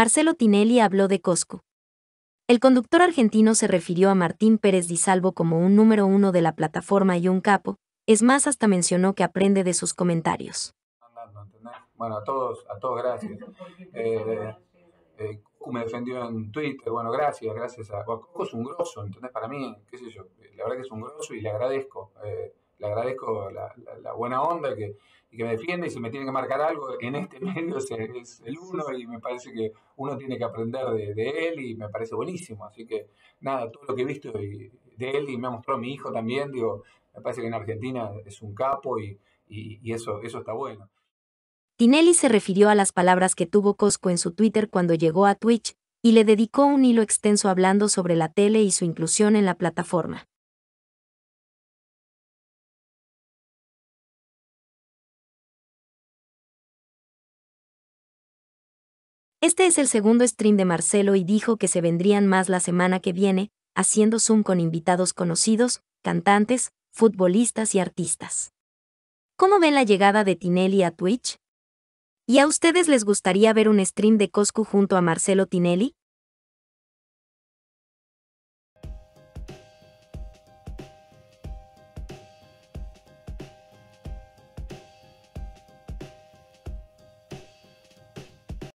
Marcelo Tinelli habló de Coscu. El conductor argentino se refirió a Martín Pérez Di Salvo como un número uno de la plataforma y un capo, es más, hasta mencionó que aprende de sus comentarios. Bueno, a todos gracias. Me defendió en Twitter, bueno, gracias a Coscu, es un grosso, ¿entendés? Para mí, qué sé yo, la verdad que es un grosso y le agradezco la buena onda que me defiende, y si me tiene que marcar algo en este medio es el uno, y me parece que uno tiene que aprender de él, y me parece buenísimo, así que nada, todo lo que he visto de él y me ha mostrado mi hijo también, digo, me parece que en Argentina es un capo y eso está bueno. Tinelli se refirió a las palabras que tuvo Coscu en su Twitter cuando llegó a Twitch y le dedicó un hilo extenso hablando sobre la tele y su inclusión en la plataforma. Este es el segundo stream de Marcelo y dijo que se vendrían más la semana que viene, haciendo Zoom con invitados conocidos, cantantes, futbolistas y artistas. ¿Cómo ven la llegada de Tinelli a Twitch? ¿Y a ustedes les gustaría ver un stream de Coscu junto a Marcelo Tinelli?